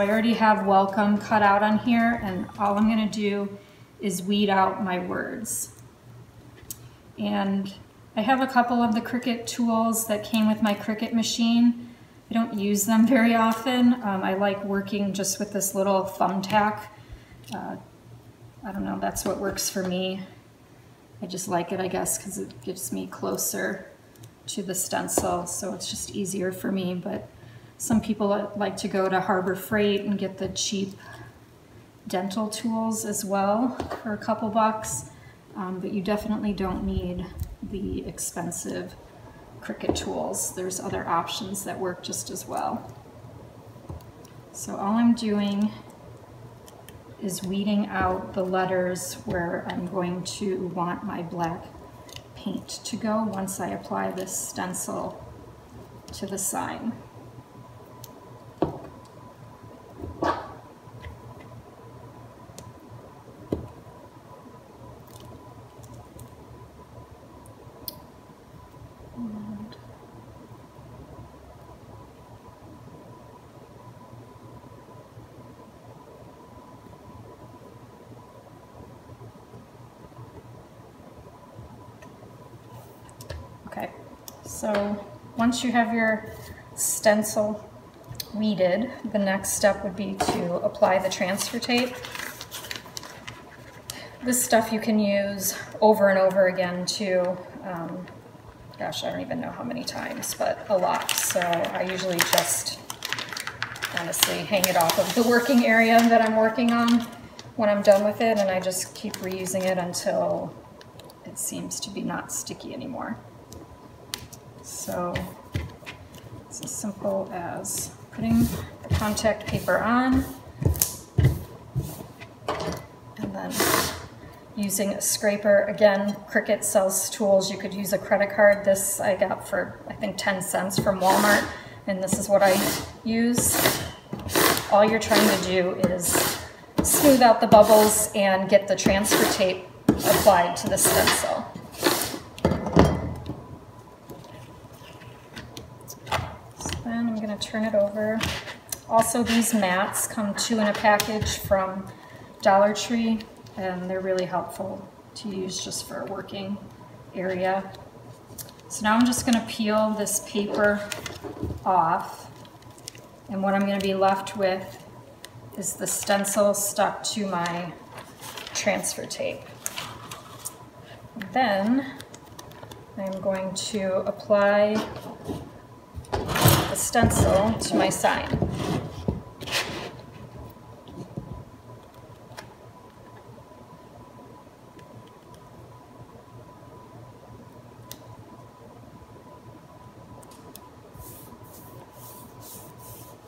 So I already have welcome cut out on here, and all I'm going to do is weed out my words. And I have a couple of the Cricut tools that came with my Cricut machine. I don't use them very often. I like working just with this little thumbtack. I don't know, that's what works for me. I just like it, I guess, because it gets me closer to the stencil, so it's just easier for me. But some people like to go to Harbor Freight and get the cheap dental tools as well for a couple bucks, but you definitely don't need the expensive Cricut tools. There's other options that work just as well. So all I'm doing is weeding out the letters where I'm going to want my black paint to go once I apply this stencil to the sign. So once you have your stencil weeded, the next step would be to apply the transfer tape. This stuff you can use over and over again too. Gosh, I don't even know how many times, but a lot. So I usually just honestly hang it off of the working area that I'm working on when I'm done with it, and I just keep reusing it until it seems to be not sticky anymore. So it's as simple as putting the contact paper on and then using a scraper. Again, Cricut sells tools. You could use a credit card. This I got for, I think, 10 cents from Walmart, and this is what I use. All you're trying to do is smooth out the bubbles and get the transfer tape applied to the stencil. I'm going to turn it over. Also, these mats come two in a package from Dollar Tree, and they're really helpful to use just for a working area. So now I'm just going to peel this paper off, and what I'm going to be left with is the stencil stuck to my transfer tape. Then I'm going to apply stencil to my sign.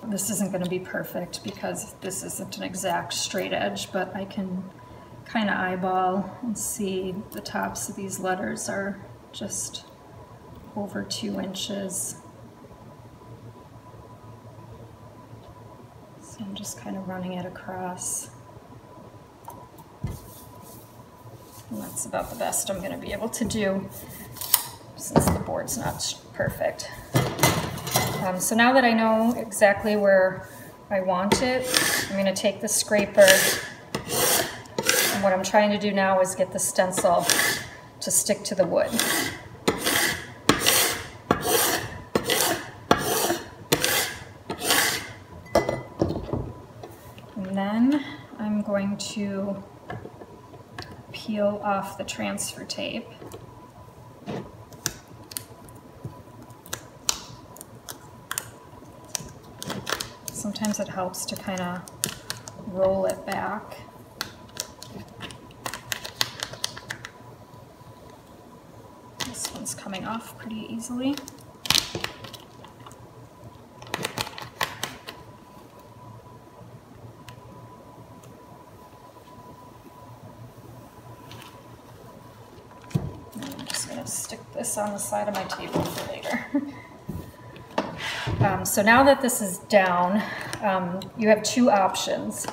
This isn't going to be perfect because this isn't an exact straight edge, but I can kind of eyeball and see the tops of these letters are just over 2 inches. I'm just kind of running it across. And that's about the best I'm going to be able to do since the board's not perfect. So now that I know exactly where I want it, I'm going to take the scraper, and what I'm trying to do now is get the stencil to stick to the wood. Going to peel off the transfer tape. Sometimes it helps to kind of roll it back. This one's coming off pretty easily. On the side of my table for later. So now that this is down, you have two options.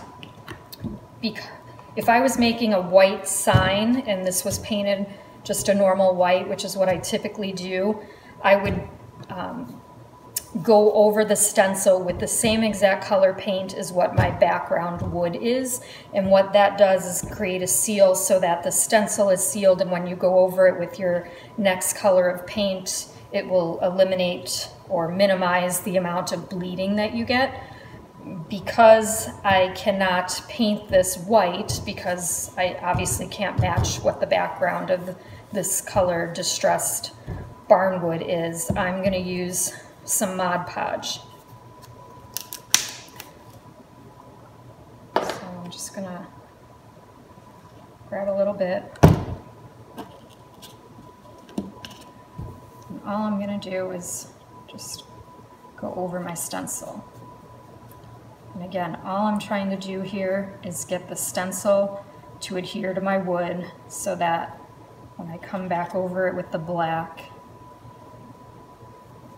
If I was making a white sign and this was painted just a normal white, which is what I typically do, I would go over the stencil with the same exact color paint as what my background wood is. And what that does is create a seal so that the stencil is sealed, and when you go over it with your next color of paint, it will eliminate or minimize the amount of bleeding that you get. Because I cannot paint this white, because I obviously can't match what the background of this color distressed barnwood is, I'm going to use some Mod Podge. So I'm just going to grab a little bit. And all I'm going to do is just go over my stencil. And again, all I'm trying to do here is get the stencil to adhere to my wood so that when I come back over it with the black,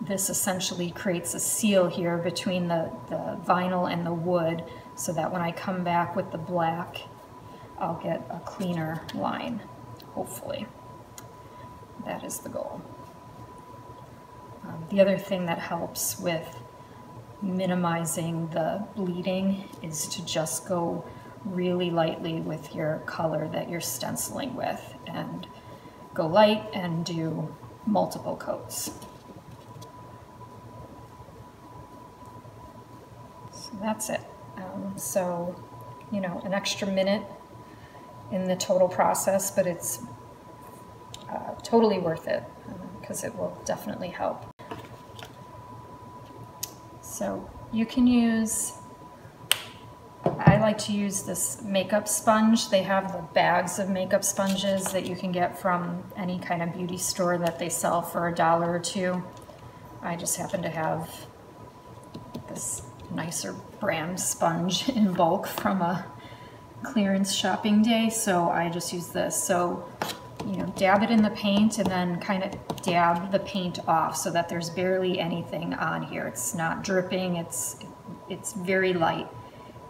this essentially creates a seal here between the vinyl and the wood, so that when I come back with the black, I'll get a cleaner line, hopefully. That is the goal. The other thing that helps with minimizing the bleeding is to just go really lightly with your color that you're stenciling with, and go light and do multiple coats. So that's it. So, you know, an extra minute in the total process, but it's totally worth it because it will definitely help. So you can use, I like to use this makeup sponge. They have the bags of makeup sponges that you can get from any kind of beauty store that they sell for $1 or $2. I just happen to have this nicer brand sponge in bulk from a clearance shopping day, so I just use this. So, you know, dab it in the paint and then kind of dab the paint off so that there's barely anything on here. It's not dripping, it's very light.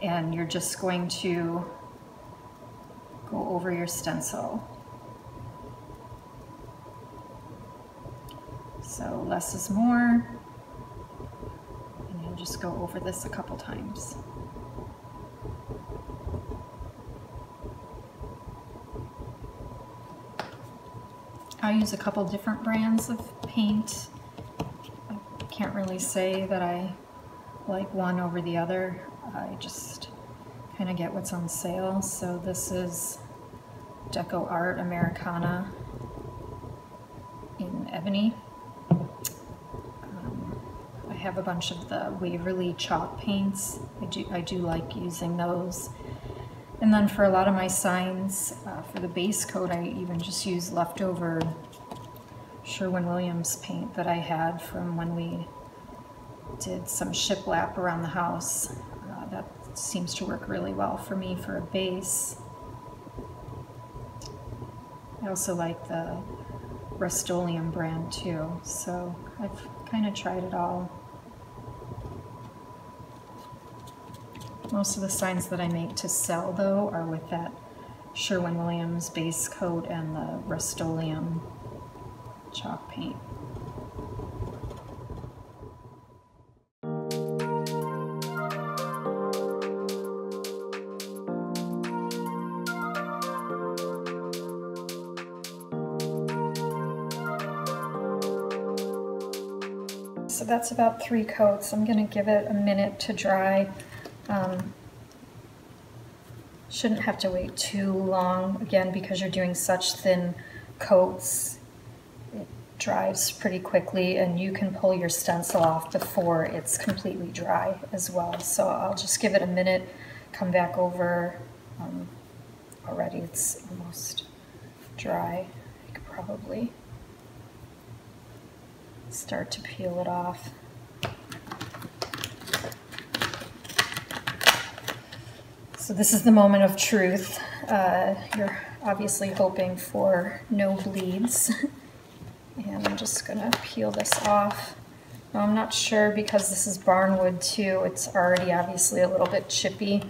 And you're just going to go over your stencil. So less is more. And you'll just go over this a couple times. I use a couple different brands of paint. I can't really say that I like one over the other. I just kind of get what's on sale. So this is Deco Art Americana in Ebony. I have a bunch of the Waverly chalk paints. I do like using those. And then for a lot of my signs, for the base coat, I even just use leftover Sherwin-Williams paint that I had from when we did some shiplap around the house. That seems to work really well for me for a base. I also like the Rust-Oleum brand too, so I've kind of tried it all. Most of the signs that I make to sell, though, are with that Sherwin-Williams base coat and the Rust-Oleum chalk paint. So that's about 3 coats. I'm going to give it a minute to dry. Shouldn't have to wait too long, again, because you're doing such thin coats. It dries pretty quickly, and you can pull your stencil off before it's completely dry as well. So I'll just give it a minute, come back over. Already it's almost dry. I could probably start to peel it off. So this is the moment of truth. You're obviously hoping for no bleeds. And I'm just gonna peel this off. Now, I'm not sure, because this is barnwood too, it's already obviously a little bit chippy.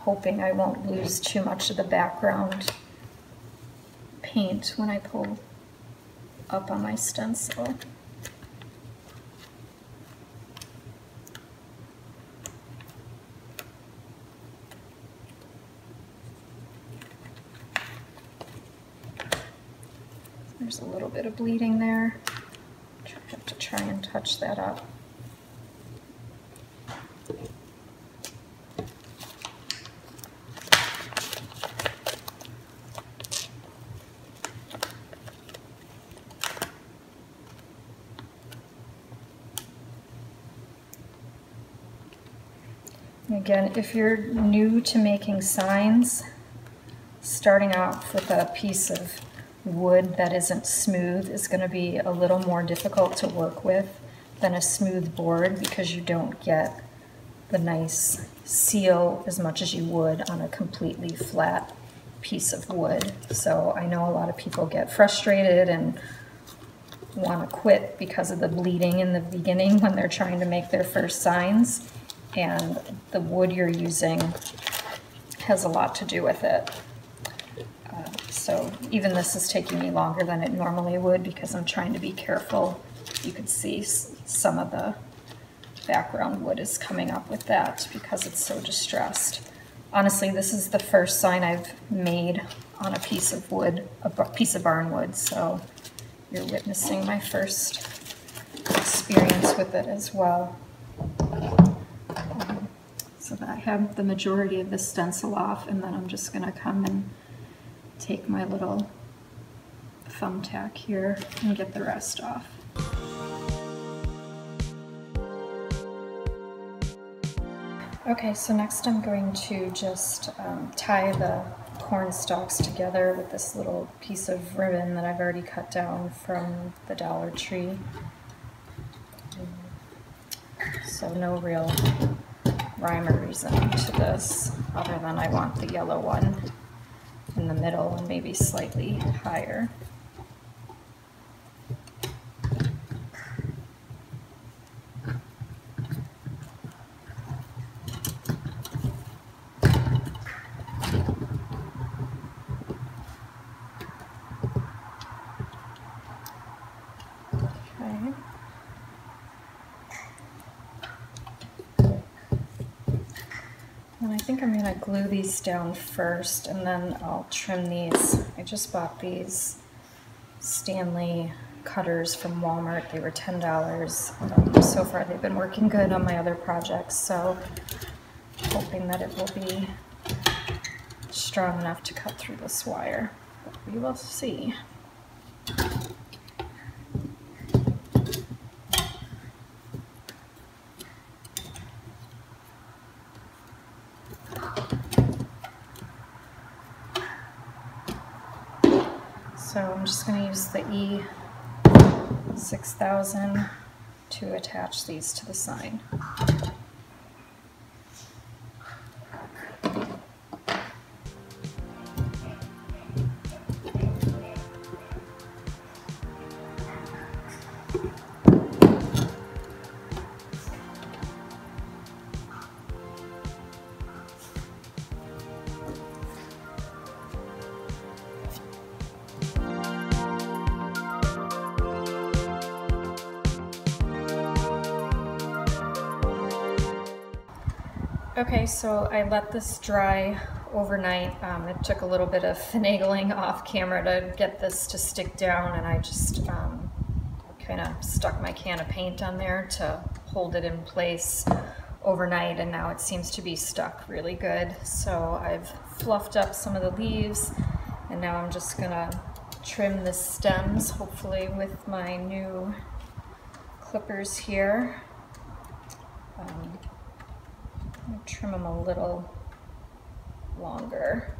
Hoping I won't lose too much of the background paint when I pull up on my stencil. There's a little bit of bleeding there. I have to try and touch that up. Again, if you're new to making signs, starting off with a piece of wood that isn't smooth is going to be a little more difficult to work with than a smooth board, because you don't get the nice seal as much as you would on a completely flat piece of wood. So I know a lot of people get frustrated and want to quit because of the bleeding in the beginning when they're trying to make their first signs, and the wood you're using has a lot to do with it. So even this is taking me longer than it normally would because I'm trying to be careful. You can see some of the background wood is coming up with that because it's so distressed. Honestly, this is the first sign I've made on a piece of wood, a piece of barn wood, so you're witnessing my first experience with it as well. So I have the majority of the stencil off, and then I'm just going to come and take my little thumbtack here and get the rest off. Okay, so next I'm going to just tie the corn stalks together with this little piece of ribbon that I've already cut down from the Dollar Tree. So no real rhyme or reason to this, other than I want the yellow one in the middle and maybe slightly higher. Glue these down first, and then I'll trim these. I just bought these Stanley cutters from Walmart. They were $10. So far they've been working good on my other projects, so hoping that it will be strong enough to cut through this wire. But we will see. The E6000 to attach these to the sign. Okay, so I let this dry overnight. It took a little bit of finagling off camera to get this to stick down, and I just kind of stuck my can of paint on there to hold it in place overnight, and now it seems to be stuck really good. So I've fluffed up some of the leaves, and now I'm just gonna trim the stems, hopefully with my new clippers here. Trim them a little longer.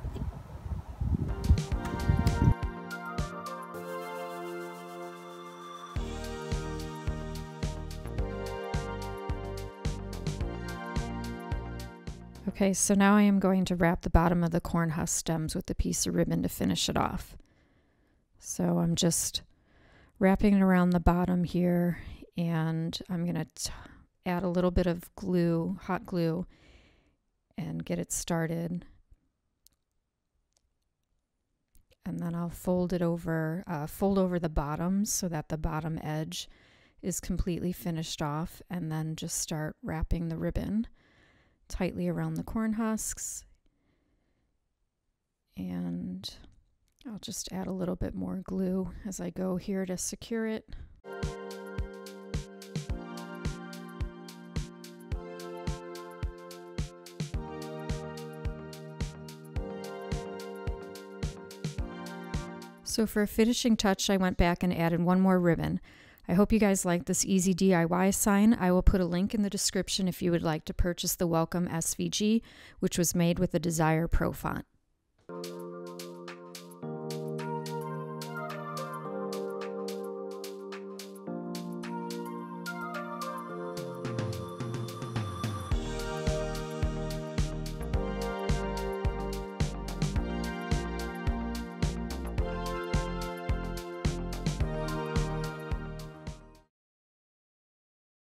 Okay, so now I am going to wrap the bottom of the cornhusk stems with a piece of ribbon to finish it off. So I'm just wrapping it around the bottom here, and I'm going to add a little bit of glue, hot glue, and get it started. And then I'll fold it over, fold over the bottom so that the bottom edge is completely finished off, and then just start wrapping the ribbon tightly around the corn husks. And I'll just add a little bit more glue as I go here to secure it. So for a finishing touch, I went back and added one more ribbon. I hope you guys liked this easy DIY sign. I will put a link in the description if you would like to purchase the Welcome SVG, which was made with the Desire Pro font.